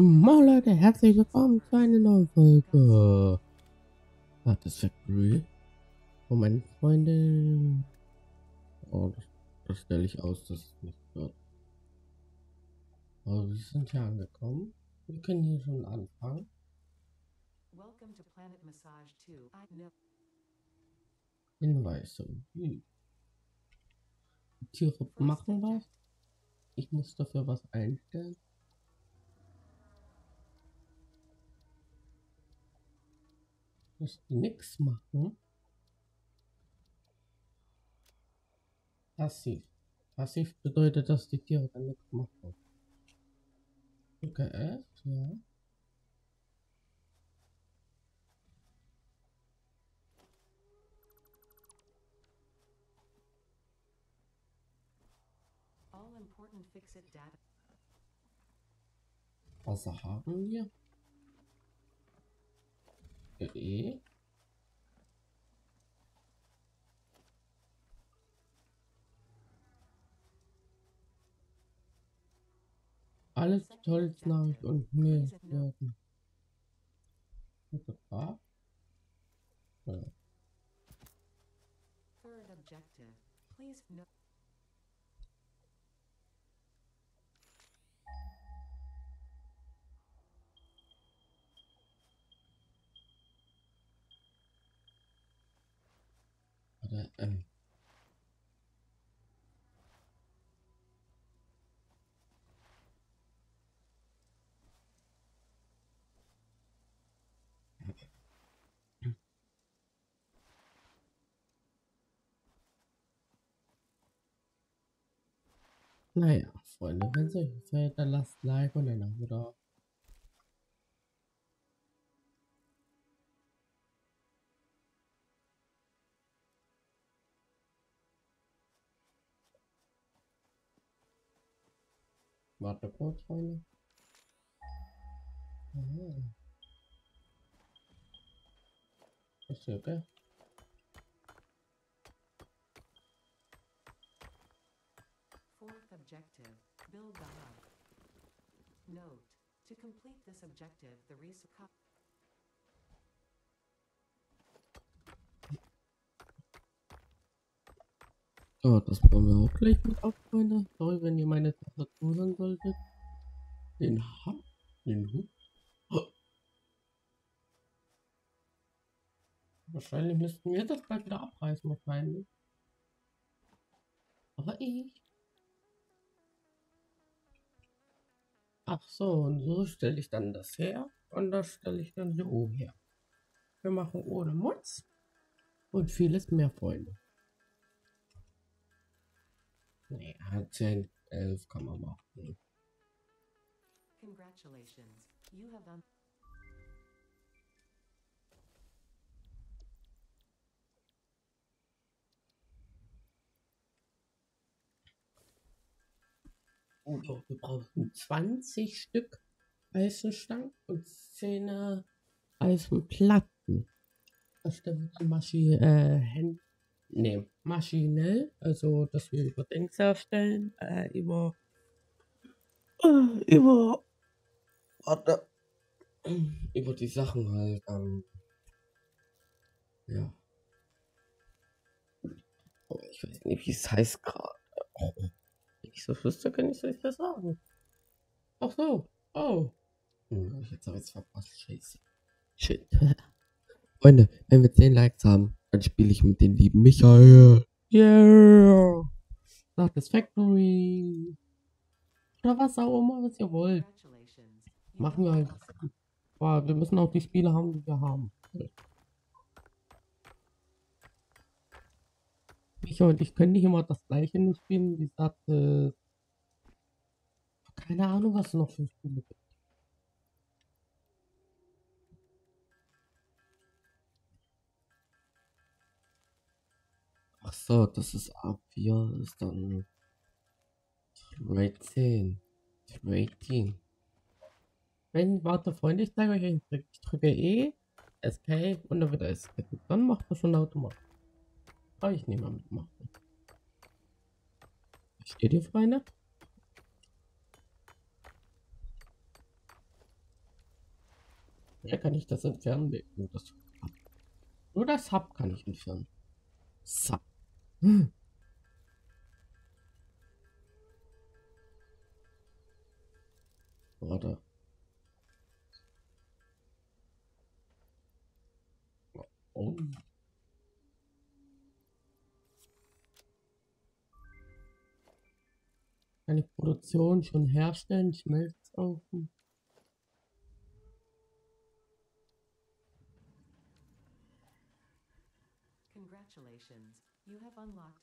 Moin Leute, herzlich willkommen zu einer neuen Folge Satisfactory. Moment, Freunde. Oh, das stelle ich aus, das ist nicht so. Also, wir sind hier angekommen. Wir können hier schon anfangen. Hinweise. Die Tiere machen was. Ich muss dafür was einstellen. Muss nichts machen. Passiv. Passiv bedeutet, dass die Tiere dann nichts machen. Okay, ja. Was haben wir? Okay. Alles toll, Nachricht und Müll werden. Ja. Oder, naja, Freunde, wenn es euch gefällt, dann lasst ein Like und ein Abo da. Warte kurz, Freunde. Ist hier okay? Objective, build the hub. Note, to complete this objective, the resource. So, das bauen wir auch gleich mit auf, Freunde. Sorry, wenn ihr meine Tastatur hören solltet. Den Hub, den Hub. Wahrscheinlich müssten wir das bald wieder abreißen, wahrscheinlich. Aber ich. Ach so, und so stelle ich dann das her und das stelle ich dann hier oben her. Wir machen ohne Mutz und vieles mehr, Freunde. Ne, 10, 11 kann man machen. Congratulations, you have done. So, wir brauchen 20 Stück Eisenstangen und 10 Eisenplatten. Das wir maschinell, also dass wir über Dings herstellen, über die Sachen halt, ja. Oh, ich weiß nicht, wie es heißt gerade. Oh. Ich so flüster, kann ich so nicht mehr sagen. Ach so. Oh. Jetzt habe ich es verpasst. Scheiße. Shit. Freunde, wenn wir 10 Likes haben, dann spiele ich mit den lieben Michael. Yeah. Satisfactory. Oder was auch immer, was ihr wollt. Machen wir halt. Boah, wir müssen auch die Spiele haben, die wir haben. Und ich könnte nicht immer das gleiche nur spielen, wie gesagt, keine Ahnung, was noch für Spiele gibt. Ach so, das ist A4, das ist dann 13, 13. Warte, Freunde, ich zeige euch einen Trick. Ich drücke E, Escape und dann wird er Escape. Dann macht er schon automatisch. Habe ich nicht mal mitmachen. Steht ihr, Freunde? Wer kann ich das entfernen? Nee, nur das Hub. Nur das Hub kann ich entfernen. Sub. Hm. Warte. Oh. Kann ich Produktion schon herstellen? Schmelzofen. Congratulations, you have unlocked.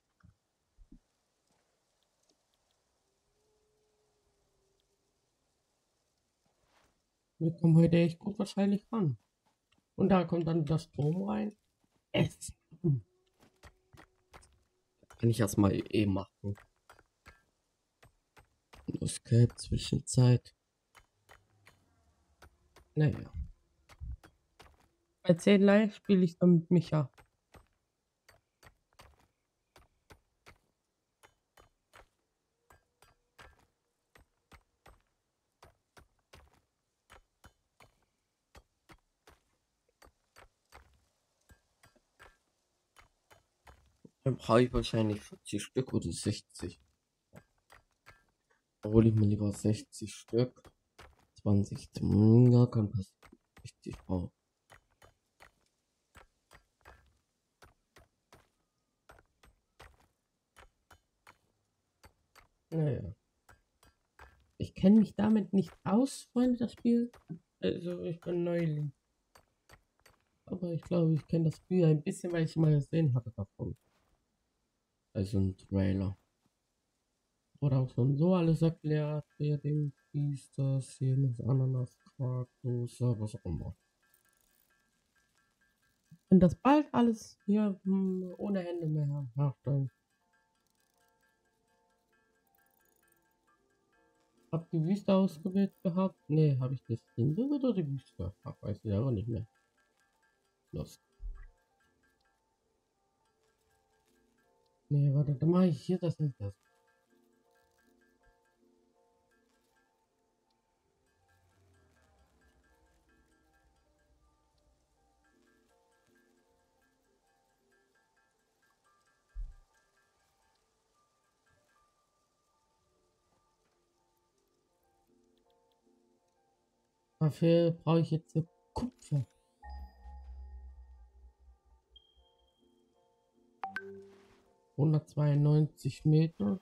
Wir kommen heute echt gut wahrscheinlich ran. Und da kommt dann das Strom rein. Es. Kann ich erstmal eh machen. Escape Zwischenzeit. Naja. Bei 10 Live spiele ich dann mit Micha. Dann brauche ich wahrscheinlich 40 Stück oder 60. Hole ich mir lieber 60 Stück. 20 zum Hunger kann passen. 60 brauche. Naja. Ich kenne mich damit nicht aus, Freunde, das Spiel. Also ich bin Neuling. Aber ich glaube, ich kenne das Spiel ein bisschen, weil ich mal gesehen hatte davon. Also ein Trailer. Oder auch schon so alles erklärt, wer den dies, das, jenes, Ananas, Quark, Soße, was auch immer. Wenn das bald alles hier ohne Hände mehr herstellen. Hab die Wüste ausgewählt gehabt? Nee, habe ich das Insel oder die Wüste? Ach, weiß ich aber nicht mehr. Los. Nee, warte, dann mache ich hier das nicht das. Dafür brauche ich jetzt Kupfer. ...192 Meter.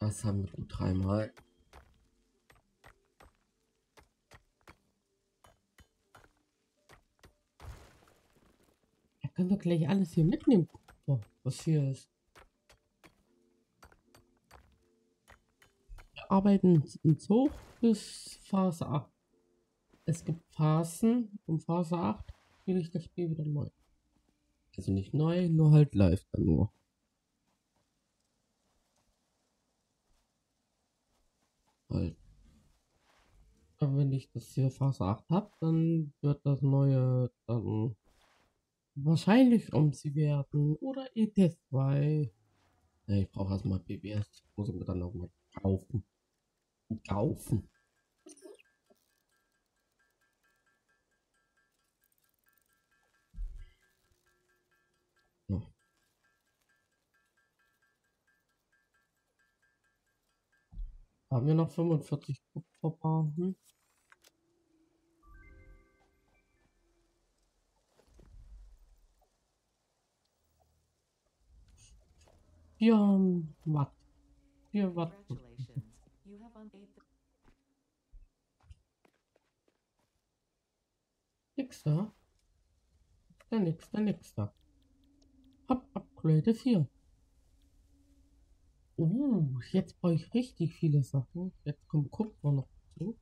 Das haben wir gut dreimal. Da können wir gleich alles hier mitnehmen, oh, was hier ist. Wir arbeiten so bis Phase 8. Es gibt Phasen. Um Phase 8 spiele ich das Spiel wieder neu. Also nicht neu, nur halt live dann nur. Aber wenn ich das hier Phase 8 habe, dann wird das neue dann wahrscheinlich um sie werden oder ETS 2. Ja, ich brauche erstmal BBS, das muss ich mir dann nochmal kaufen. Kaufen. Haben wir noch 45 Kupferbar? Hm? Ja, Watt. 4 Watt. Nix da. Nix da. Hab Upgrade 4. Oh, jetzt brauche ich richtig viele Sachen. Jetzt kommt Kupfer noch zu.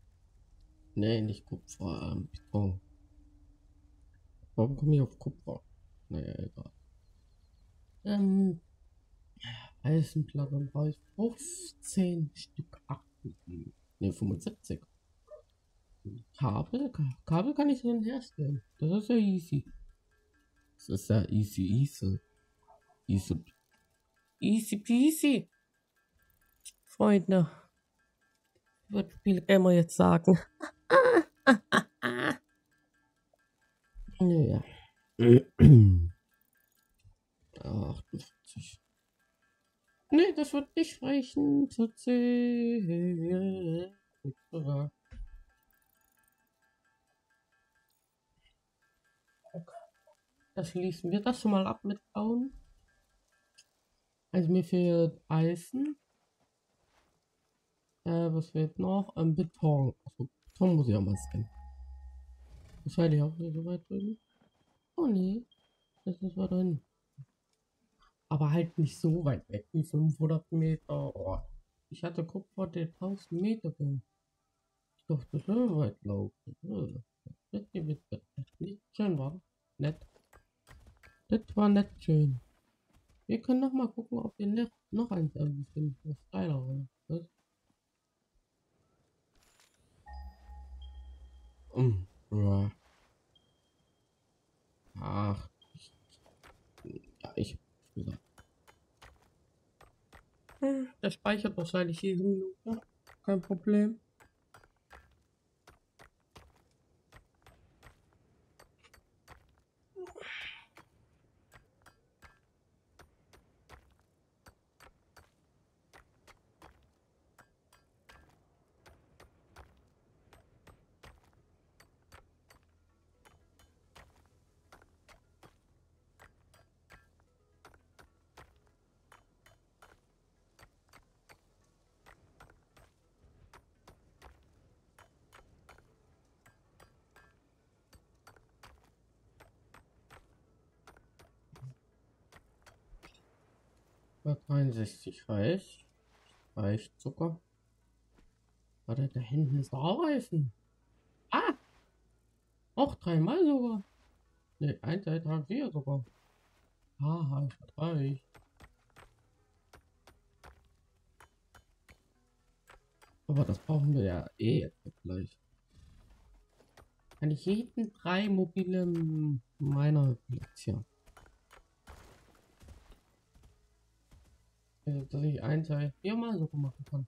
Nee, nicht Kupfer, Beton. Warum komme ich auf Kupfer? Naja, egal. Eisenplatten brauche ich 15 Stück 8. Ne, 75. Kabel kann ich dann herstellen. Das ist ja easy. Das ist ja easy peasy. Freunde. Wird viel immer jetzt sagen. Naja. 58. Ne, das wird nicht reichen. Da schließen wir das schon mal ab mit Bauen. Also mir fehlt Eisen. Was fehlt noch? Ein Beton. Also, Beton muss ich auch mal scannen. Das werde ich auch nicht so weit drüben. Oh nee, das ist weiter hin. Aber halt nicht so weit weg, wie 500 Meter. Oh. Ich hatte Kupfer, der 1000 Meter ging. Ich dachte, das wäre weit laufen. Schön war nett. Das war nett schön. Wir können noch mal gucken, ob wir noch eins finden. Das ist geiler, oder? Was? Ja. Ach. Ja, ich hab's gesagt. Der speichert wahrscheinlich jede Minute. Kein Problem. Reis, Weichzucker. Warte, da hinten ist Raureisen. Ah! Auch dreimal sogar. Ne, 1, 2, 3, 4 sogar. Haha, ich vertreibe. Aber das brauchen wir ja eh jetzt gleich. Kann ich jeden 3 mobile Miner platzieren? Dass ich 1, 2, 4 mal so machen kann.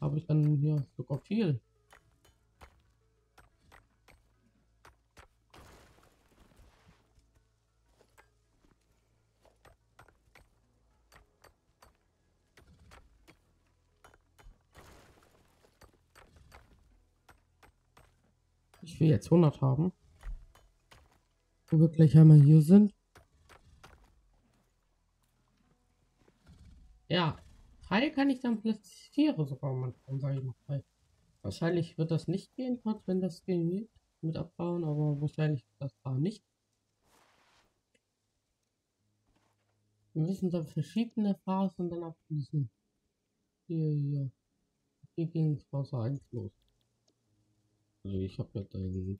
Habe ich dann hier sogar viel. Ich will jetzt 100 haben. Wo wir gleich einmal hier sind. Ja, 3 kann ich dann platzieren sogar manchmal, sage ich noch 3. Wahrscheinlich wird das nicht gehen, kurz wenn das geht, mit abbauen, aber wahrscheinlich das da nicht. Wir müssen dann verschiedene Phasen dann abschließen. Hier. Hier ging es Phase 1 los. Also ich habe ja den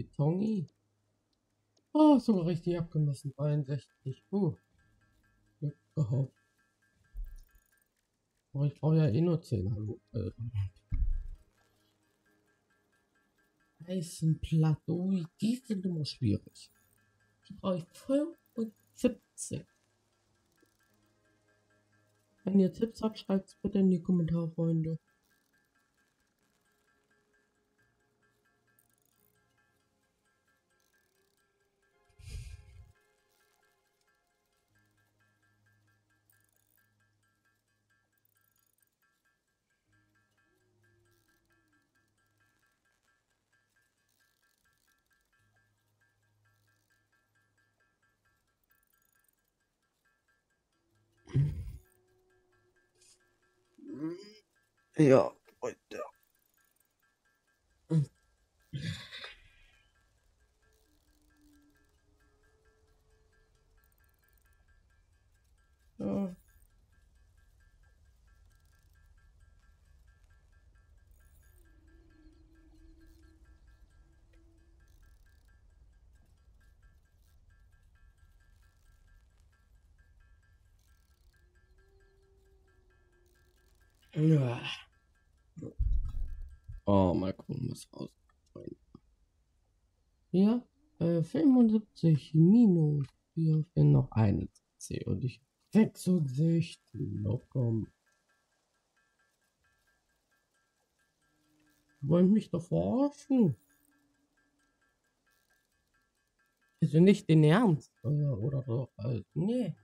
Beton. Oh, sogar richtig abgemessen, 63. Überhaupt. Aber ich brauche ja eh nur 10. Hallo. Eisenplatte. Ui, die sind immer schwierig. Die brauche ich 75. Wenn ihr Tipps habt, schreibt es bitte in die Kommentare, Freunde. Ja, Freunde. Ja. Ja. Oh, mal gucken, was aus. Ja, 75 minus. Wir finden noch eine C und ich 66 noch kommen. Wollen mich doch verarschen? Also nicht den Ernst oder so. Also, nee.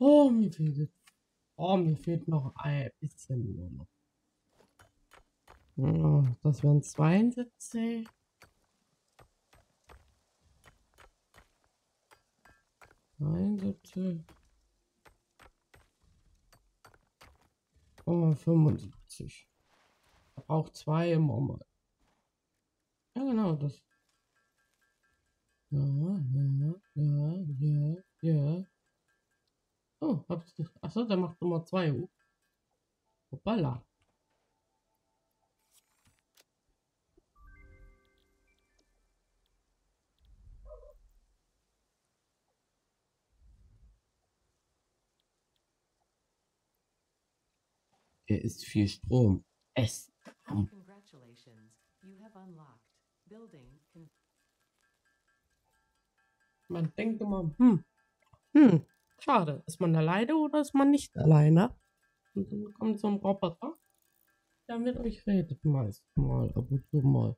Oh, mir fehlt es. Oh, mir fehlt noch ein bisschen nur noch. Das wären 72. Oh, 75. Auch zwei im Moment. Ja, genau, das. Ja. Oh, hab's nicht. Achso, der macht Nummer 2 hoch. Hoppala. Er ist viel Strom. Es. Congratulations, you have unlocked. Man denkt immer, schade, ist man alleine oder ist man nicht alleine? Und dann kommt so ein Roboter, der mit euch redet meist mal, ab und zu mal.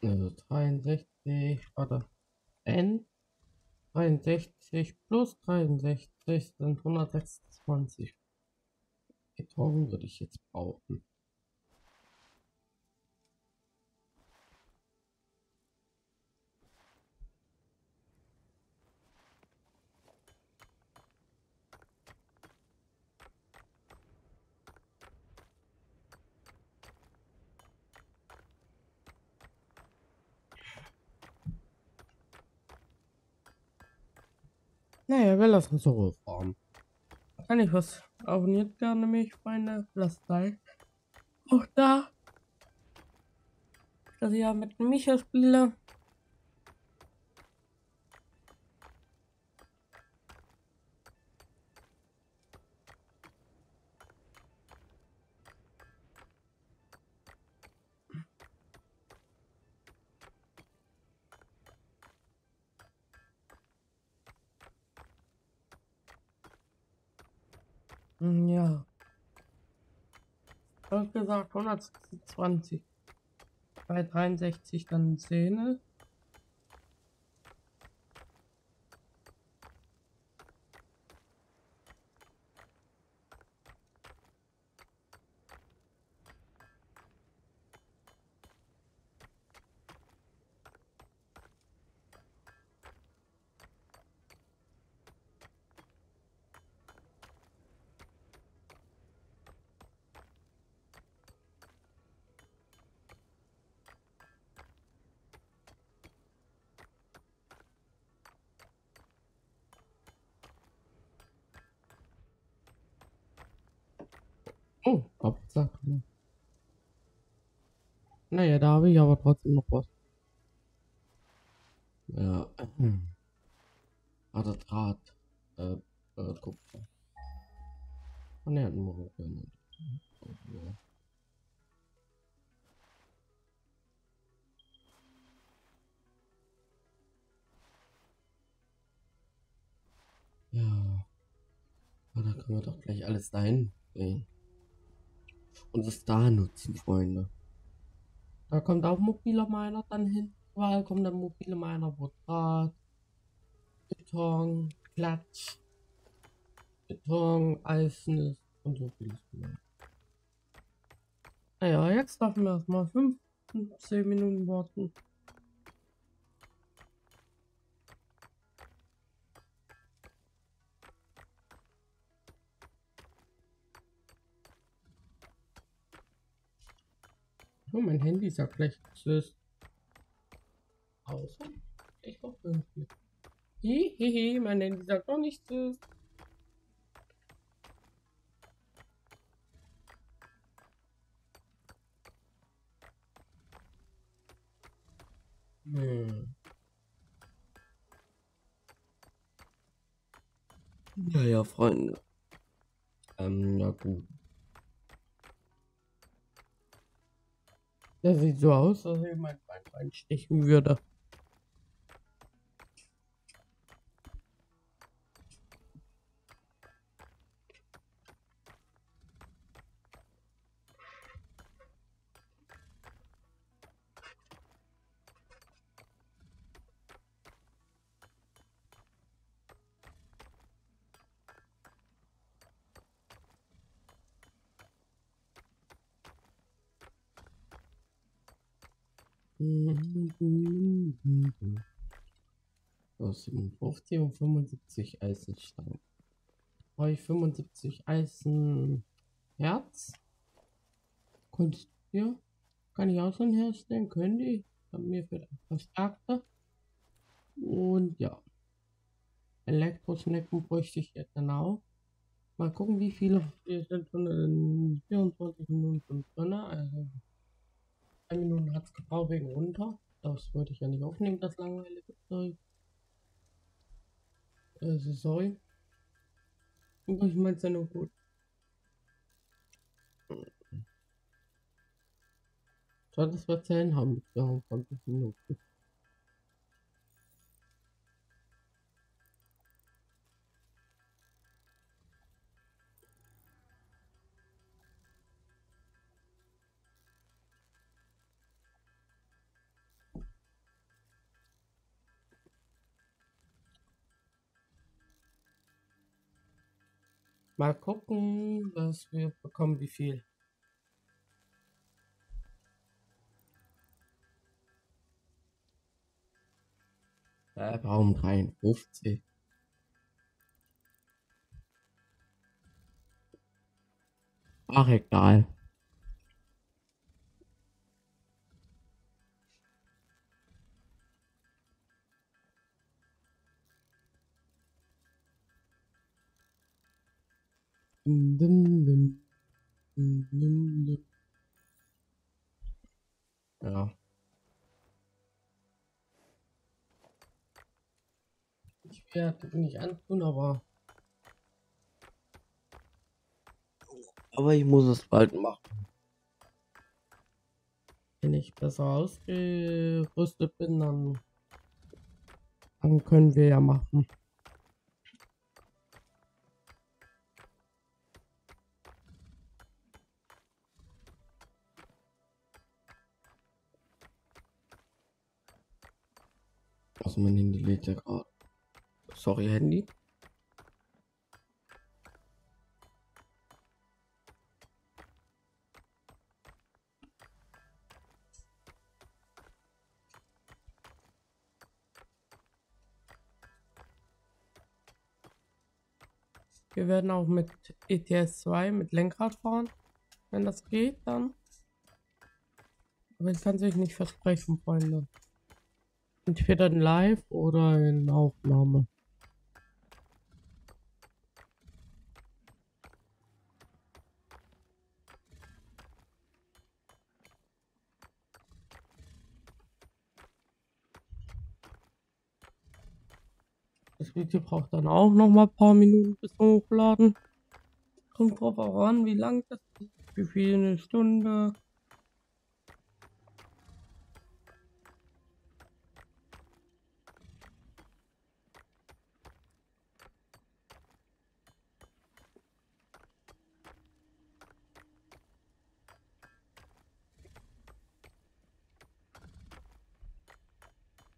Also 63, warte, N, 63 plus 63 sind 126. Die Tauben würde ich jetzt brauchen. Naja, wir lassen so hochfahren. Kann ich was? Abonniert gerne mich, Freunde. Lasst ein auch da, dass ich ja mit Micha spiele. Ja. Ich habe gesagt 120. Bei 63 dann 10. Oh, Hauptsache. Naja, da habe ich aber trotzdem noch was. Ja. Hat Draht. Kupfer. Und er hat einen Motor. Ja. Aber da können wir doch gleich alles dahin bringen. Und das da nutzen, Freunde. Da kommt auch mobile Miner dann hin, weil kommt der mobile Miner, wo Draht, Beton, Klatsch, Beton, Eisen ist und so vieles mehr. Naja, jetzt dürfen wir erstmal 15 Minuten warten. Oh, mein Handy sagt gleich Tschüss. Außer ich hoffe nicht. Hihihi, mein Handy sagt auch nicht Tschüss. Ja, Freunde. Na gut. Das sieht so aus, als wenn mein Bein reinstechen würde. Aus 57 und 75 Eisenstein. Brauche ich 75 Eisenherz? Kunst, ja. Kann ich auch so ein Herz stellen? Können die? Haben mir für Verstärkte. Und ja. Elektroschnecken bräuchte ich jetzt dann auch. Mal gucken, wie viele wir sind schon in 24 Minuten drin. Also 1 Minute hat es gebraucht wegen runter. Das wollte ich ja nicht aufnehmen, das langweilige Zeug. Sorry. Aber ich meine es ja nur gut. Soll das erzählen haben wir 20 Minuten. Mal gucken, was wir bekommen, wie viel. Warum 53? Ach, egal. Ja. Ich werde nicht antun, aber ich muss es bald machen. Wenn ich besser ausgerüstet bin, dann können wir ja machen. Mein Handy lädt ja gerade. Sorry, Handy. Wir werden auch mit ETS 2 mit Lenkrad fahren. Wenn das geht, dann. Aber ich kann es euch nicht versprechen, Freunde. Entweder in Live oder in Aufnahme. Das Video braucht dann auch noch mal ein paar Minuten bis zum Hochladen. Kommt drauf auch an, wie lang das ist, wie viel, eine Stunde.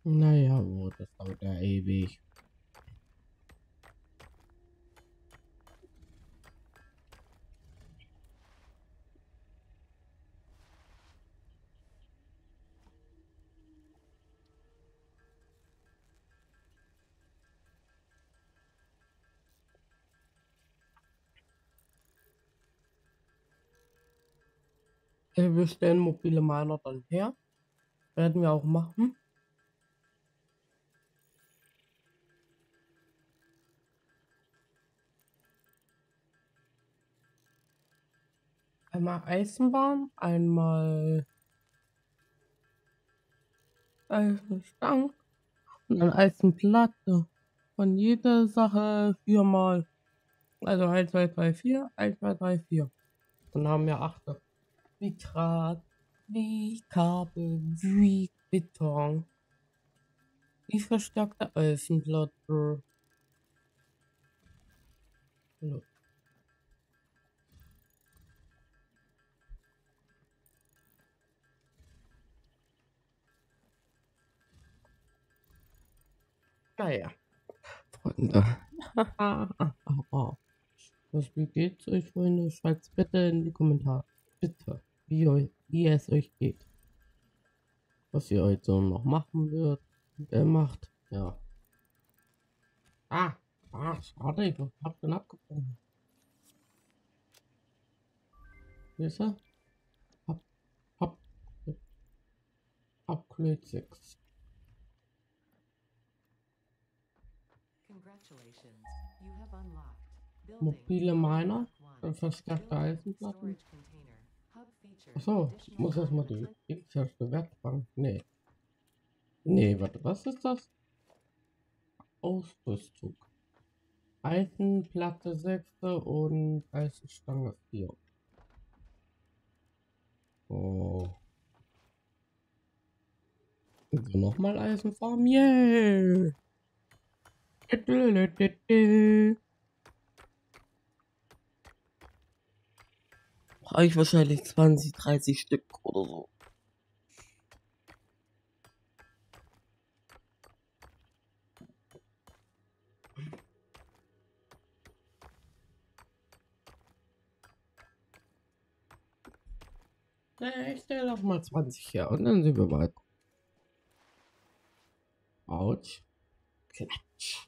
Naja, oh, das dauert ja ewig. Wir stellen mobile Miner dann her. Werden wir auch machen. Einmal Eisenbahn, einmal Eisenstangen und dann Eisenplatte. Von jeder Sache 4 mal. Also 1, 2, 3, 4, 1, 2, 3, 4. Dann haben wir 8. Wie Draht, wie Kabel, wie Beton, wie verstärkte Eisenplatte. So. Naja, Freunde. Wie geht's euch, Freunde? Schreibt's bitte in die Kommentare. Bitte, wie es euch geht. Was ihr heute so noch machen würdet. Macht. Ja. Schade, ich hab den abgebrochen. Wisst ihr? Upgrade 6. Mobile Miner, dann verstärkte Eisenplatten. Achso, ich muss erstmal die externe Werkbank. Nee, warte, was ist das? Ausrüstung. Eisenplatte 6. und Eisenstange 4. Oh. Also nochmal Eisenfarm, yay! Habe ich wahrscheinlich 20, 30 Stück oder so. Naja, ich stelle noch mal 20 her und dann sind wir weiter. Autsch. Klatsch.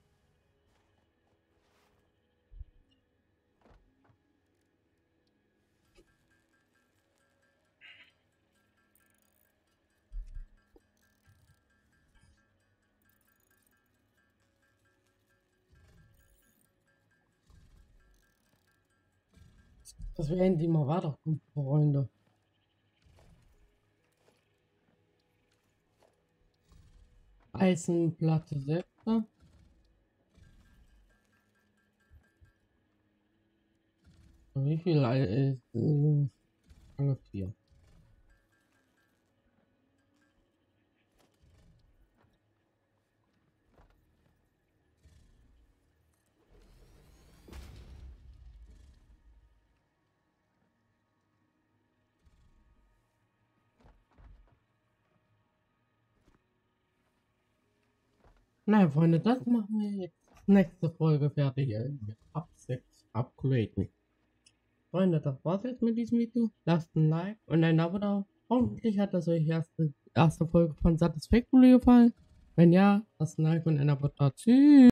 Das werden die mal weiterkommen, Freunde. Eisenplatte 6. Wie viel Eisen? 4. Nein, Freunde, das machen wir jetzt nächste Folge fertig mit Up 6 upgraden. Freunde, das war's jetzt mit diesem Video. Lasst ein Like und ein Abo da. Hoffentlich hat das euch erste Folge von Satisfactory gefallen. Wenn ja, lasst ein Like und ein Abo da. Tschüss.